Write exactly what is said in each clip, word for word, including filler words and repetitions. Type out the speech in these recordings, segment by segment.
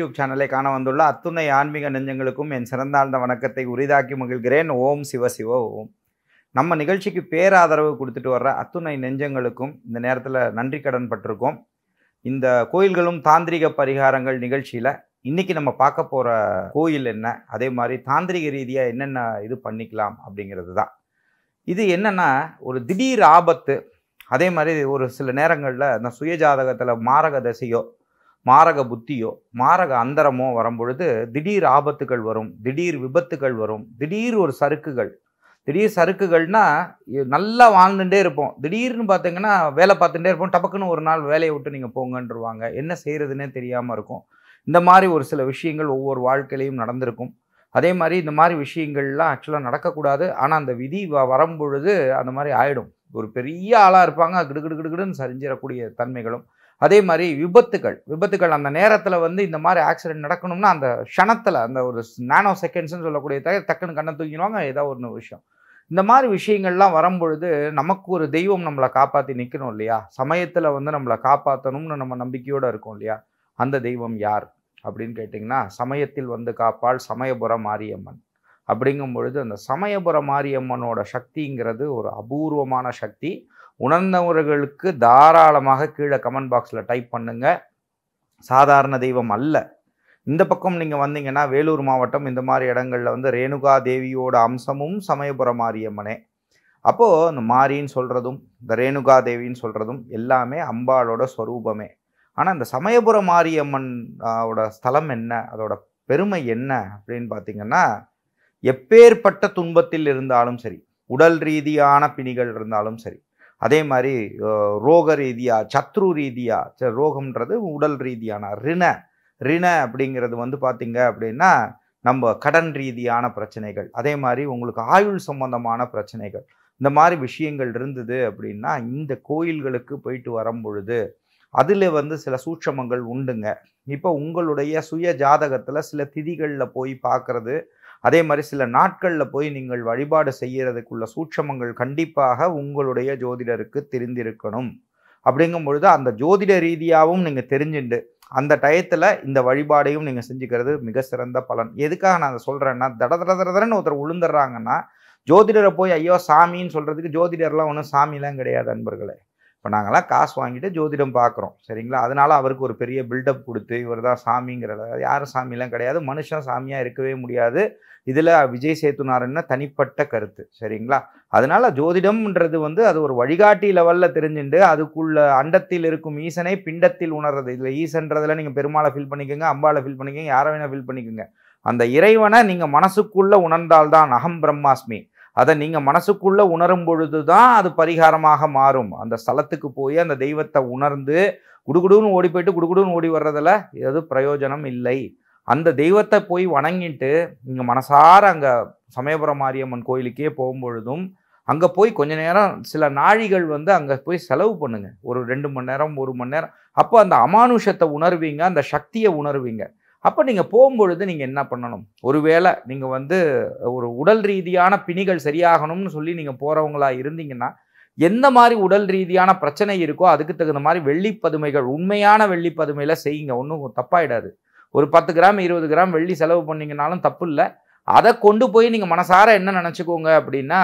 YouTube சேனலை காண வந்துள்ள அத்துணை ஆன்மீக நெஞ்சங்களுக்கும் என் சிறந்தாழ்ந்த வணக்கத்தை உரிதாக்கி மகிழ்கிறேன். ஓம் சிவ சிவ ஓம். நம்ம நிகழ்ச்சிக்கு பேராதரவு கொடுத்துட்டு வர்ற அத்துணை நெஞ்சங்களுக்கும் இந்த நேரத்தில் நன்றி கடன் பட்டிருக்கோம். இந்த கோயில்களும் தாந்திரிக பரிகாரங்கள் நிகழ்ச்சியில் இன்றைக்கி நம்ம பார்க்க போகிற கோயில் என்ன, அதே மாதிரி தாந்திரிக ரீதியாக என்னென்ன இது பண்ணிக்கலாம் அப்படிங்கிறது தான். இது என்னென்னா, ஒரு திடீர் ஆபத்து, அதே மாதிரி ஒரு சில நேரங்களில் இந்த சுயஜாதகத்தில் மாரக தசையோ மாரக புத்தியோ மாரக அந்தரமோ வரும்பொழுது திடீர் ஆபத்துகள் வரும், திடீர் விபத்துகள் வரும், திடீர் ஒரு சறுக்குகள். திடீர் சறுக்குகள்னால் நல்லா வாழ்ந்துகிட்டே இருப்போம், திடீர்னு பார்த்திங்கன்னா வேலை பார்த்துட்டே இருப்போம், டபக்குன்னு ஒரு நாள் வேலையை விட்டு நீங்கள் போங்கன்றுவாங்க, என்ன செய்கிறதுனே தெரியாமல் இருக்கும். இந்த மாதிரி ஒரு சில விஷயங்கள் ஒவ்வொரு வாழ்க்கையிலையும் நடந்திருக்கும். அதே மாதிரி இந்த மாதிரி விஷயங்கள்லாம் ஆக்சுவலாக நடக்கக்கூடாது, ஆனால் அந்த விதி வ வரும்பொழுது அந்த மாதிரி ஆகிடும். ஒரு பெரிய ஆளாக இருப்பாங்க, கிடுகிடுகிடுகிடுன்னு சரிஞ்சிடக்கூடிய தன்மைகளும். அதே மாதிரி விபத்துகள் விபத்துகள் அந்த நேரத்தில் வந்து இந்த மாதிரி ஆக்சிடென்ட் நடக்கணும்னா அந்த க்ஷணத்தில் அந்த ஒரு நானோ செகண்ட்ஸ்ன்னு சொல்லக்கூடிய தவிர டக்குன்னு கண்ணை தூக்கிடுவாங்க, ஏதோ ஒரு விஷயம். இந்த மாதிரி விஷயங்கள்லாம் வரும்பொழுது நமக்கு ஒரு தெய்வம் நம்மளை காப்பாற்றி நிற்கணும் இல்லையா, சமயத்தில் வந்து நம்மளை காப்பாற்றணும்னு நம்ம நம்பிக்கையோடு இருக்கோம் இல்லையா. அந்த தெய்வம் யார் அப்படின்னு கேட்டிங்கன்னா, சமயத்தில் வந்து காப்பாள் சமயபுரம் மாரியம்மன். அப்படிங்கும் பொழுது அந்த சமயபுரம் மாரியம்மனோட சக்திங்கிறது ஒரு அபூர்வமான சக்தி. உணர்ந்தவர்களுக்கு தாராளமாக கீழே கமெண்ட் பாக்ஸில் டைப் பண்ணுங்கள். சாதாரண தெய்வம் அல்ல. இந்த பக்கம் நீங்கள் வந்தீங்கன்னா வேலூர் மாவட்டம் இந்த மாதிரி இடங்களில் வந்து ரேணுகா தேவியோட அம்சமும் சமயபுரம் மாரியம்மனே. அப்போது இந்த மாரின்னு சொல்கிறதும் இந்த ரேணுகா தேவின்னு சொல்கிறதும் எல்லாமே அம்பாளோட ஸ்வரூபமே. ஆனால் இந்த சமயபுரம் மாரியம்மனோட ஸ்தலம் என்ன, அதோட பெருமை என்ன அப்படின்னு பார்த்திங்கன்னா, எப்பேற்பட்ட துன்பத்தில் இருந்தாலும் சரி, உடல் ரீதியான பிணிகள் இருந்தாலும் சரி, அதே மாதிரி ரோக ரீதியாக சத்ரு ரீதியாக, ரோகம்ன்றது உடல் ரீதியான, ரிண ரிண அப்படிங்கிறது வந்து பார்த்திங்க அப்படின்னா நம்ம கடன் ரீதியான பிரச்சனைகள், அதே மாதிரி உங்களுக்கு ஆயுள் சம்பந்தமான பிரச்சனைகள், இந்த மாதிரி விஷயங்கள் இருந்தது அப்படின்னா இந்த கோயில்களுக்கு போயிட்டு வரும்பொழுது அதில் வந்து சில சூட்சமங்கள் உண்டுங்க. இப்போ உங்களுடைய சுய ஜாதகத்தில் சில திதிகளில் போய் பார்க்குறது, அதே மாதிரி சில நாட்களில் போய் நீங்கள் வழிபாடு செய்கிறதுக்குள்ள சூட்சமங்கள் கண்டிப்பாக உங்களுடைய ஜோதிடருக்கு தெரிந்திருக்கணும். அப்படிங்கும் பொழுது அந்த ஜோதிட ரீதியாகவும் நீங்கள் தெரிஞ்சுண்டு அந்த டயத்தில் இந்த வழிபாடையும் நீங்கள் செஞ்சுக்கிறது மிக சிறந்த பலன். எதுக்காக நான் அதை சொல்கிறேன்னா, தட தட தடன்னு ஒருத்தர் விழுந்துடுறாங்கன்னா ஜோதிடரை போய் ஐயோ சாமின்னு சொல்கிறதுக்கு ஜோதிடர்லாம் ஒன்றும் சாமிலாம் கிடையாது அன்பர்களே. இப்போ நாங்கள்லாம் காசு வாங்கிட்டு ஜோதிடம் பார்க்குறோம் சரிங்களா, அதனால் அவருக்கு ஒரு பெரிய பில்டப் கொடுத்து இவர் தான் சாமிங்கிறத, யாரும் சாமிலாம் கிடையாது, மனுஷன் சாமியாக இருக்கவே முடியாது. இதில் விஜய் சேத்துனாருன்னா தனிப்பட்ட கருத்து சரிங்களா. அதனால் ஜோதிடம்ன்றது வந்து அது ஒரு வழிகாட்டி லெவலில் தெரிஞ்சுண்டு அதுக்குள்ள அண்டத்தில் இருக்கும் ஈசனை பிண்டத்தில் உணர்றது. இதில் ஈசன்றதில் நீங்கள் பெருமாளை ஃபீல் பண்ணிக்கோங்க, அம்பாவை ஃபீல் பண்ணிக்கோங்க, யாரை வேணால் ஃபீல் பண்ணிக்கோங்க, அந்த இறைவனை நீங்கள் மனசுக்குள்ளே உணர்ந்தால்தான் அகம் பிரம்மாஸ்மி, அதை நீங்கள் மனசுக்குள்ளே உணரும் பொழுது தான் அது பரிகாரமாக மாறும். அந்த ஸ்தலத்துக்கு போய் அந்த தெய்வத்தை உணர்ந்து குடுகுடுன்னு ஓடி போயிட்டு குடுகுடுன்னு ஓடி வர்றதில் எதுவும் பிரயோஜனம் இல்லை. அந்த தெய்வத்தை போய் வணங்கிட்டு நீங்கள் மனசார அங்கே சமயபுரம் மாரியம்மன் கோயிலுக்கே போகும்பொழுதும் அங்கே போய் கொஞ்ச நேரம் சில நாழிகள் வந்து அங்கே போய் செலவு பண்ணுங்கள், ஒரு ரெண்டு மணி நேரம் ஒரு மணி நேரம். அப்போ அந்த அமானுஷத்தை உணர்வீங்க, அந்த சக்தியை உணர்வீங்க. அப்போ நீங்கள் போகும்பொழுது நீங்கள் என்ன பண்ணணும், ஒருவேளை நீங்கள் வந்து ஒரு உடல் ரீதியான பிணிகள் சரியாகணும்னு சொல்லி நீங்கள் போகிறவங்களா இருந்தீங்கன்னா எந்த மாதிரி உடல் ரீதியான பிரச்சனை இருக்கோ அதுக்கு தகுந்த மாதிரி வெள்ளி பதுமைகள், உண்மையான வெள்ளி பதுமையில் செய்யுங்க, ஒன்றும் தப்பாயிடாது. ஒரு பத்து கிராம் இருபது கிராம் வெள்ளி செலவு பண்ணிங்கனாலும் தப்பு இல்லை. அதை கொண்டு போய் நீங்கள் மனசார என்ன நினச்சிக்கோங்க அப்படின்னா,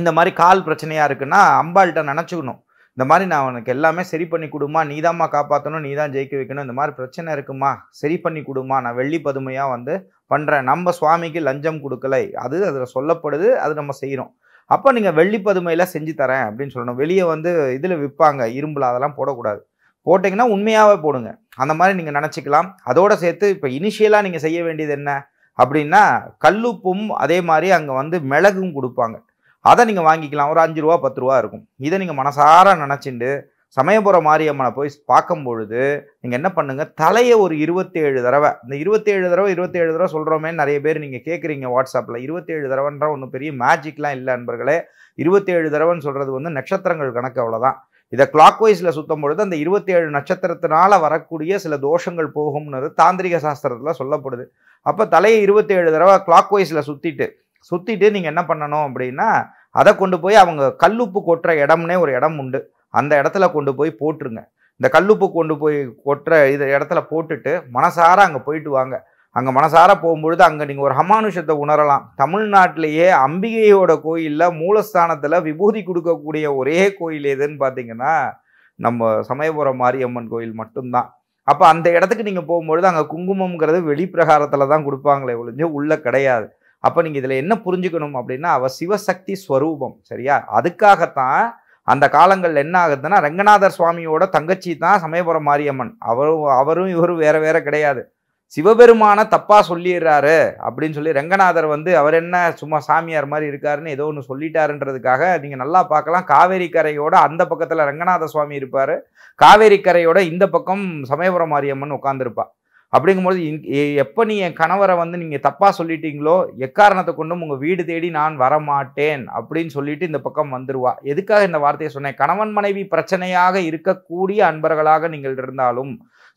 இந்த மாதிரி கால் பிரச்சனையாக இருக்குன்னா அம்பாள்கிட்ட நினச்சிக்கணும், இந்த மாதிரி நான் உனக்கு எல்லாமே சரி பண்ணி கொடுமா, நீதாம்மா காப்பாற்றணும், நீ தான் ஜெயிக்க வைக்கணும், இந்த மாதிரி பிரச்சனை இருக்குமா சரி பண்ணி கொடுமா, நான் வெள்ளி பதுமையாக வந்து பண்ணுறேன், நம்ம சுவாமிக்கு லஞ்சம் கொடுக்கலை, அது அதில் சொல்லப்படுது, அது நம்ம செய்கிறோம். அப்போ நீங்கள் வெள்ளி பதுமையில் செஞ்சு தரேன் அப்படின்னு சொல்லணும். வெளியே வந்து இதில் விற்பாங்க இரும்பில், அதெல்லாம் போடக்கூடாது, போட்டிங்கன்னா உண்மையாகவே போடுங்க, அந்த மாதிரி நீங்கள் நினச்சிக்கலாம். அதோடு சேர்த்து இப்போ இனிஷியலாக நீங்கள் செய்ய வேண்டியது என்ன அப்படின்னா, கல்லுப்பும் அதே மாதிரி அங்கே வந்து மிளகும் கொடுப்பாங்க, அதை நீங்கள் வாங்கிக்கலாம், ஒரு அஞ்சு ரூபா பத்து ரூபா இருக்கும். இதை நீங்கள் மனசார நினச்சிண்டு சமயபுரம் மாரியம்மனை போய் பார்க்கும்பொழுது நீங்கள் என்ன பண்ணுங்கள், தலையை ஒரு இருபத்தேழு தடவை, இந்த இருபத்தேழு தடவை இருபத்தேழு தடவை சொல்கிறோமே நிறைய பேர் நீங்கள் கேட்குறீங்க வாட்ஸ்அப்பில், இருபத்தேழு தடவைன்ற ஒன்றும் பெரிய மேஜிக்லாம் இல்லை நண்பர்களே. இருபத்தேழு தடவைன்னு சொல்கிறது வந்து நட்சத்திரங்கள் கணக்கு, அவ்வளோதான். இதை கிளாக் வைஸில் சுற்றும் பொழுது அந்த இருபத்தேழு நட்சத்திரத்தினால் வரக்கூடிய சில தோஷங்கள் போகும்னு தாந்திரிக சாஸ்திரத்தில் சொல்லப்படுது. அப்போ தலையை இருபத்தேழு தடவை கிளாக் வைஸில் சுற்றிட்டு சுற்றிட்டு நீங்கள் என்ன பண்ணணும் அப்படின்னா, அதை கொண்டு போய் அவங்க கல்லுப்பு கொட்டுற இடம்னே ஒரு இடம் உண்டு, அந்த இடத்துல கொண்டு போய் போட்டுருங்க. இந்த கல்லுப்பு கொண்டு போய் கொட்டுற இது இடத்துல போட்டுட்டு மனசார அங்கே போயிட்டு வாங்க. அங்கே மனசார போகும்பொழுது அங்கே நீங்கள் ஒரு அமானுஷத்தை உணரலாம். தமிழ்நாட்டிலேயே அம்பிகையோட கோயிலில் மூலஸ்தானத்தில் விபூதி கொடுக்கக்கூடிய ஒரே கோயில் எதுன்னு பார்த்தீங்கன்னா நம்ம சமயபுரம் மாரியம்மன் கோயில் மட்டும்தான். அப்போ அந்த இடத்துக்கு நீங்கள் போகும்பொழுது அங்கே குங்குமம்ங்கிறது வெளிப்பிரகாரத்தில் தான் கொடுப்பாங்களே ஒழிஞ்சு உள்ளே கிடையாது. அப்போ நீங்கள் இதில் என்ன புரிஞ்சுக்கணும் அப்படின்னா அவள் சிவசக்தி ஸ்வரூபம், சரியா? அதுக்காகத்தான் அந்த காலங்கள் என்ன ஆகுதுன்னா ரங்கநாதர் சுவாமியோட தங்கச்சி தான் சமயபுரம் மாரியம்மன். அவரும் அவரும் இவரும் வேற வேற கிடையாது. சிவபெருமான தப்பா சொல்லிடுறாரு அப்படின்னு சொல்லி ரங்கநாதர் வந்து அவர் என்ன சும்மா சாமியார் மாதிரி இருக்காருன்னு ஏதோ ஒன்று சொல்லிட்டாருன்றதுக்காக நீங்கள் நல்லா பார்க்கலாம். காவேரி கரையோட அந்த பக்கத்தில் ரங்கநாத சுவாமி இருப்பார், காவேரி கரையோட இந்த பக்கம் சமயபுரம் மாரியம்மன் உட்காந்துருப்பா. அப்படிங்கும்போது எப்போ நீ என் கணவரை வந்து நீங்கள் தப்பாக சொல்லிட்டீங்களோ எக்காரணத்தை கொண்டும் உங்கள் வீடு தேடி நான் வரமாட்டேன் அப்படின்னு சொல்லிட்டு இந்த பக்கம் வந்துடுவா. எதுக்காக இந்த வார்த்தையை சொன்னேன்? கணவன் மனைவி பிரச்சனையாக இருக்கக்கூடிய அன்பர்களாக நீங்கள் இருந்தாலும்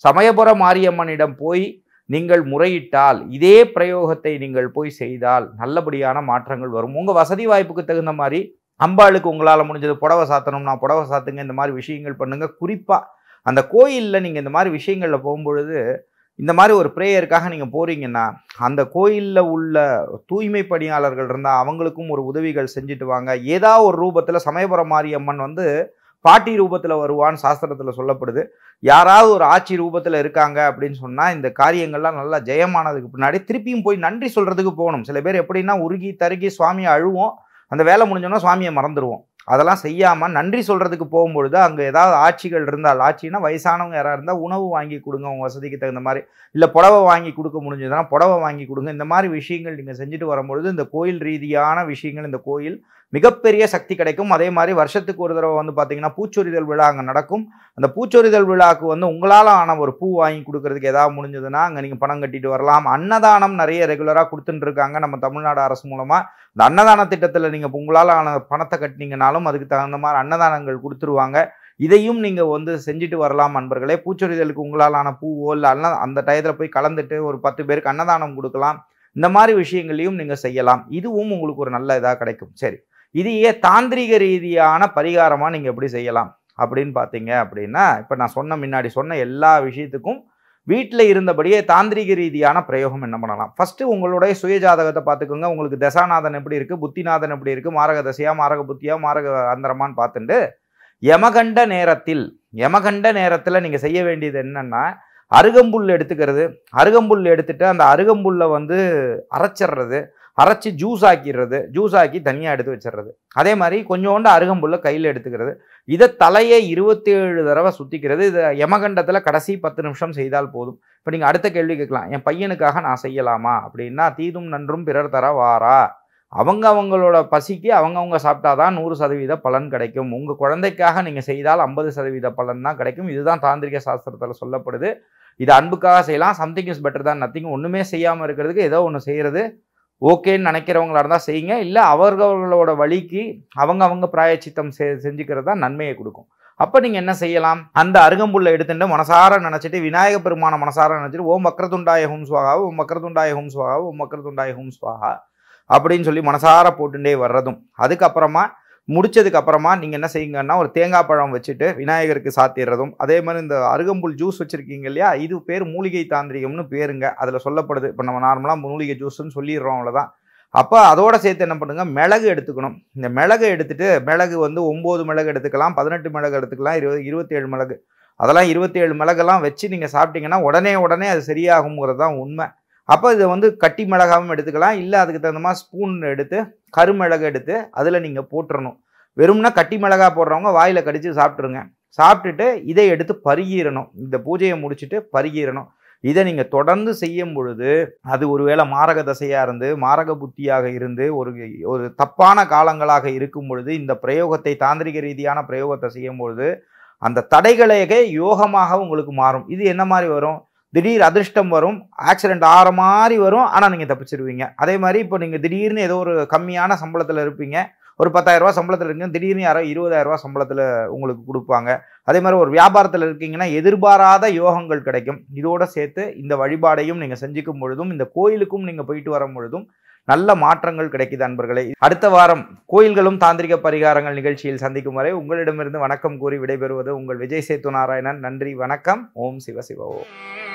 சமயபுரம் மாரியம்மனிடம் போய் நீங்கள் முறையிட்டால், இதே பிரயோகத்தை நீங்கள் போய் செய்தால் நல்லபடியான மாற்றங்கள் வரும். உங்கள் வசதி வாய்ப்புக்கு தகுந்த மாதிரி அம்பாளுக்கு உங்களால் முடிஞ்சது புடவை சாத்தணும்னா புடவை சாத்துங்க, இந்த மாதிரி விஷயங்கள் பண்ணுங்கள். குறிப்பாக அந்த கோயிலில் நீங்கள் இந்த மாதிரி விஷயங்களில் போகும்பொழுது இந்த மாதிரி ஒரு ப்ரேயருக்காக நீங்கள் போகிறீங்கன்னா அந்த கோயிலில் உள்ள தூய்மை பணியாளர்கள் இருந்தால் அவங்களுக்கும் ஒரு உதவிகள் செஞ்சுட்டு வாங்க. ஏதாவது ஒரு ரூபத்தில் சமயபுரம் மாரியம்மன் வந்து பாட்டி ரூபத்தில் வருவான்னு சாஸ்திரத்தில் சொல்லப்படுது. யாராவது ஒரு ஆட்சி ரூபத்தில் இருக்காங்க அப்படின்னு சொன்னால் இந்த காரியங்கள்லாம் நல்லா ஜெயமானதுக்கு பின்னாடி திருப்பியும் போய் நன்றி சொல்கிறதுக்கு போகணும். சில பேர் எப்படின்னா உருகி தருகி சுவாமியை அழுவோம், அந்த வேலை முடிஞ்சோன்னா சுவாமியை மறந்துடுவோம். அதெல்லாம் செய்யாமல் நன்றி சொல்கிறதுக்கு போகும்பொழுது அங்கே ஏதாவது ஆட்சிகள் இருந்தால், ஆட்சின்னா வயசானவங்க யாராக இருந்தால் உணவு வாங்கி கொடுங்க உங்கள் வசதிக்கு தகுந்த மாதிரி, இல்லை புடவை வாங்கி கொடுக்க முடிஞ்சதுன்னா புடவை வாங்கி கொடுங்க. இந்த மாதிரி விஷயங்கள் நீங்கள் செஞ்சுட்டு வரும்பொழுது இந்த கோயில் ரீதியான விஷயங்கள், இந்த கோயில் மிகப்பெரிய சக்தி கிடைக்கும். அதே மாதிரி வருஷத்துக்கு ஒரு தடவை வந்து பார்த்தீங்கன்னா பூச்சொரிதல் விழா அங்கே நடக்கும். அந்த பூச்சொரிதல் விழாவுக்கு வந்து உங்களால் ஆன ஒரு பூ வாங்கி கொடுக்கறதுக்கு ஏதாவது முடிஞ்சதுன்னா அங்கே நீங்கள் பணம் கட்டிட்டு வரலாம். அன்னதானம் நிறைய ரெகுலராக கொடுத்துட்டுருக்காங்க நம்ம தமிழ்நாடு அரசு மூலமாக. இந்த அன்னதான திட்டத்தில் நீங்கள் உங்களால் ஆன பணத்தை கட்டினீங்கனாலும் அதுக்கு தகுந்த மாதிரி அன்னதானங்கள் கொடுத்துருவாங்க. இதையும் நீங்கள் வந்து செஞ்சுட்டு வரலாம் அன்பர்களே. பூச்சொரிதலுக்கு உங்களாலான பூவோ இல்லை அன்ன அந்த டயத்தில் போய் கலந்துட்டு ஒரு பத்து பேருக்கு அன்னதானம் கொடுக்கலாம். இந்த மாதிரி விஷயங்களையும் நீங்கள் செய்யலாம். இதுவும் உங்களுக்கு ஒரு நல்ல இதாக கிடைக்கும். சரி, இதையே தாந்திரிக ரீதியான பரிகாரமாக நீங்கள் எப்படி செய்யலாம் அப்படின்னு பார்த்தீங்க அப்படின்னா இப்போ நான் சொன்ன முன்னாடி சொன்ன எல்லா விஷயத்துக்கும் வீட்டில் இருந்தபடியே தாந்திரிக ரீதியான பிரயோகம் என்ன பண்ணலாம்? ஃபஸ்ட்டு உங்களுடைய சுயஜாதகத்தை பார்த்துக்கோங்க. உங்களுக்கு தசாநாதன் எப்படி இருக்குது, புத்திநாதன் எப்படி இருக்குது, மாரக தசையா மாரக புத்தியா மாரக அந்தரமானு பார்த்துட்டு யமகண்ட நேரத்தில் யமகண்ட நேரத்தில் நீங்கள் செய்ய வேண்டியது என்னென்னா அருகம்புல் எடுத்துக்கிறது. அருகம்புல் எடுத்துகிட்டு அந்த அருகம்புல்லை வந்து அரைச்சிடுறது, அரைச்சி ஜூஸ் ஆக்கிடுறது, ஜூஸ் ஆக்கி தனியாக எடுத்து வச்சிடுறது. அதே மாதிரி கொஞ்சோண்டு அருகம்புல்லை கையில் எடுத்துக்கிறது. இதை தலையை இருபத்தேழு தடவை சுற்றிக்கிறது. இதை யமகண்டத்தில் கடைசி பத்து நிமிஷம் செய்தால் போதும். இப்போ நீங்கள் அடுத்த கேள்வி கேட்கலாம், என் பையனுக்காக நான் செய்யலாமா அப்படின்னா தீதும் நன்றும் பிறர் தர வாரா, அவங்க அவங்களோட பசிக்கு அவங்கவுங்க சாப்பிட்டாதான் நூறு சதவீத பலன் கிடைக்கும். உங்கள் குழந்தைக்காக நீங்கள் செய்தால் ஐம்பது சதவீத பலன் தான் கிடைக்கும். இதுதான் தாந்திரிக சாஸ்திரத்தில் சொல்லப்படுது. இது அன்புக்காக செய்யலாம். சம்திங் இஸ் பெட்டர் தான் நத்திங். ஒன்றுமே செய்யாமல் இருக்கிறதுக்கு ஏதோ ஒன்று செய்கிறது ஓகேன்னு நினைக்கிறவங்களா இருந்தால் செய்யுங்க. இல்லை அவர்களோட வழிக்கு அவங்க அவங்க பிராயச்சித்தம் செ செஞ்சுக்கிறது தான் நன்மையை கொடுக்கும். அப்போ நீங்கள் என்ன செய்யலாம்? அந்த அருகம்புல்லை எடுத்துட்டு மனசார நினச்சிட்டு விநாயக பெருமான மனசார நினச்சிட்டு ஓம் வக்ரதுண்டாய ஹோம் ஸ்வாகா, ஓம் வக்ரதுண்டாய ஹோம் ஸ்வாகா, ஓம் வக்ரதுண்டாய ஹோம் ஸ்வாகா அப்படின்னு சொல்லி மனசார போட்டுட்டே வர்றதும். அதுக்கப்புறமா முடித்ததுக்கு அப்புறமா நீங்கள் என்ன செய்யுங்கன்னா ஒரு தேங்காய் பழம் வச்சுட்டு விநாயகருக்கு சாத்திடுறதும். அதே மாதிரி இந்த அருகம்புல் ஜூஸ் வச்சுருக்கீங்க இல்லையா, இது பேர் மூலிகை தாந்திரிகம்னு பேருங்க, அதில் சொல்லப்படுது. இப்போ நம்ம நார்மலாக மூலிகை ஜூஸ்ன்னு சொல்லிடுறோம், அவ்வளோதான். அப்போ அதோட சேர்த்து என்ன பண்ணுங்கள், மிளகு எடுத்துக்கணும். இந்த மிளகு எடுத்துகிட்டு மிளகு வந்து ஒம்பது மிளகு எடுத்துக்கலாம், பதினெட்டு மிளகு எடுத்துக்கலாம், இருபது இருபத்தேழு மிளகு, அதெல்லாம் இருபத்தேழு மிளகெல்லாம் வச்சு நீங்கள் சாப்பிட்டீங்கன்னா உடனே உடனே அது சரியாகுங்கிறது தான் உண்மை. அப்போ இதை வந்து கட்டி மிளகாவும் எடுத்துக்கலாம், இல்லை அதுக்கு தகுந்த மாதிரி ஸ்பூன் எடுத்து கருமிளகு எடுத்து அதில் நீங்கள் போட்டுடணும். வெறும்னா கட்டி மிளகா போடுறவங்க வாயில் கடித்து சாப்பிட்ருங்க. சாப்பிட்டுட்டு இதை எடுத்து பருகிடணும். இந்த பூஜையை முடிச்சுட்டு பருகிடணும். இதை நீங்கள் தொடர்ந்து செய்யும் பொழுது அது ஒருவேளை மாரக தசையாக இருந்து மாரக புத்தியாக இருந்து ஒரு ஒரு தப்பான காலங்களாக இருக்கும் பொழுது இந்த பிரயோகத்தை தாந்திரிக ரீதியான பிரயோகத்தை செய்யும் பொழுது அந்த தடைகளையே யோகமாக உங்களுக்கு மாறும். இது என்ன மாதிரி வரும்? திடீர் அதிர்ஷ்டம் வரும், ஆக்சிடெண்ட் ஆகிற மாதிரி வரும், ஆனால் நீங்கள் தப்பிச்சிருவீங்க. அதே மாதிரி இப்போ நீங்கள் திடீர்னு ஏதோ ஒரு கம்மியான சம்பளத்தில் இருப்பீங்க, ஒரு பத்தாயிரரூவா சம்பளத்தில் இருக்கீங்க, திடீர்னு யாரோ இருபதாயிரரூவா சம்பளத்தில் உங்களுக்கு கொடுப்பாங்க. அதே மாதிரி ஒரு வியாபாரத்தில் இருக்கீங்கன்னா எதிர்பாராத யோகங்கள் கிடைக்கும். இதோடு சேர்த்து இந்த வழிபாடையும் நீங்கள் செஞ்சுக்கும் பொழுதும் இந்த கோயிலுக்கும் நீங்கள் போயிட்டு வரும் பொழுதும் நல்ல மாற்றங்கள் கிடைக்குது அன்பர்களே. அடுத்த வாரம் கோயில்களும் தாந்திரிக பரிகாரங்கள் நிகழ்ச்சியில் சந்திக்கும் வரை உங்களிடமிருந்து வணக்கம் கூறி விடைபெறுவது உங்கள் விஜய் சேத்து நாராயணன். நன்றி, வணக்கம். ஓம் சிவ சிவ ஓம்.